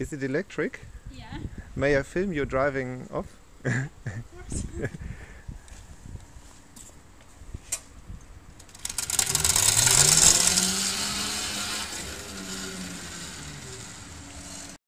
Is it electric? Yeah. May I film you driving off? Of course.